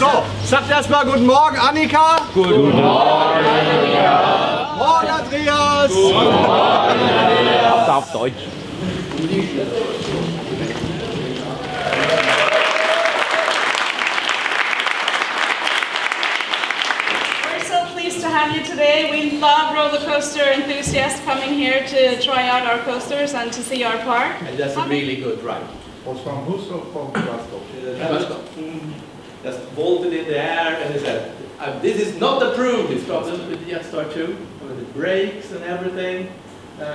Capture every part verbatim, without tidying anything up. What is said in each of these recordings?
So, sagt erstmal guten Morgen, Annika. Guten Morgen, Annika. Morgen, Andreas. Guten Morgen, Andreas. Das ist auf Deutsch. Today we love roller coaster enthusiasts coming here to try out our coasters and to see our park. And that's a really good ride. Was from Husso from Glasgow. Just vaulted in the air and he said, "This is not approved." It's got with the Jetstar two with the brakes and everything. Uh,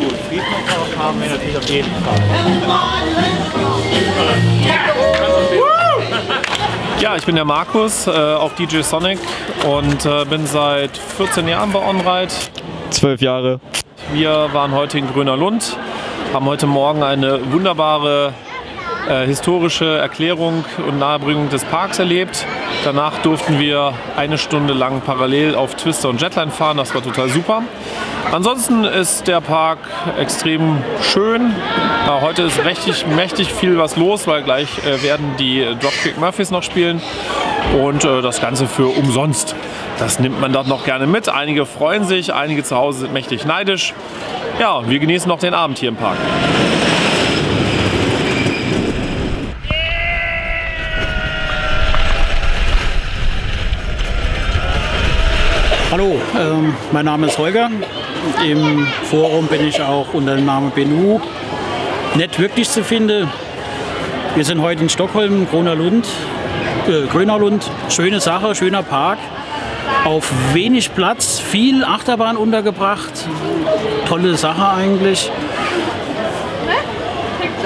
Gut, Friedmann haben wir natürlich auf jeden Fall. Ja, ich bin der Markus, äh, auch D J Sonic und äh, bin seit vierzehn Jahren bei OnRide. zwölf Jahre. Wir waren heute in Gröna Lund, haben heute Morgen eine wunderbare äh, historische Erklärung und Nahebringung des Parks erlebt. Danach durften wir eine Stunde lang parallel auf Twister und Jetline fahren, das war total super. Ansonsten ist der Park extrem schön. Heute ist richtig mächtig viel was los, weil gleich werden die Dropkick Murphys noch spielen und das Ganze für umsonst. Das nimmt man dort noch gerne mit. Einige freuen sich, einige zu Hause sind mächtig neidisch. Ja, wir genießen noch den Abend hier im Park. Hallo, ähm, mein Name ist Holger. Im Forum bin ich auch unter dem Namen B N U nicht wirklich zu finden. Wir sind heute in Stockholm, Gröna Lund. Äh, Gröna Lund. Schöne Sache, schöner Park. Auf wenig Platz, viel Achterbahn untergebracht. Tolle Sache eigentlich.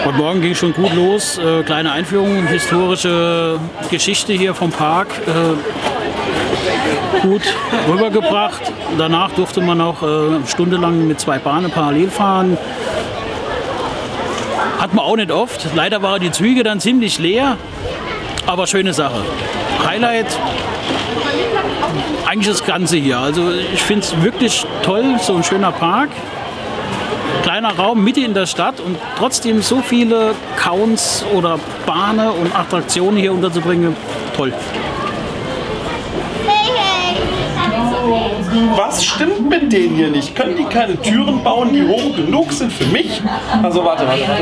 Heute Morgen ging schon gut los. Äh, kleine Einführung, historische Geschichte hier vom Park. Äh, gut rübergebracht. Danach durfte man auch äh, stundenlang mit zwei Bahnen parallel fahren. Hat man auch nicht oft. Leider waren die Züge dann ziemlich leer, aber schöne Sache. Highlight eigentlich das Ganze hier. Also ich finde es wirklich toll, so ein schöner Park. Kleiner Raum, Mitte in der Stadt und trotzdem so viele Counts oder Bahnen und Attraktionen hier unterzubringen. Toll. Was stimmt mit denen hier nicht? Können die keine Türen bauen, die hoch genug sind für mich? Also warte, warte, warte.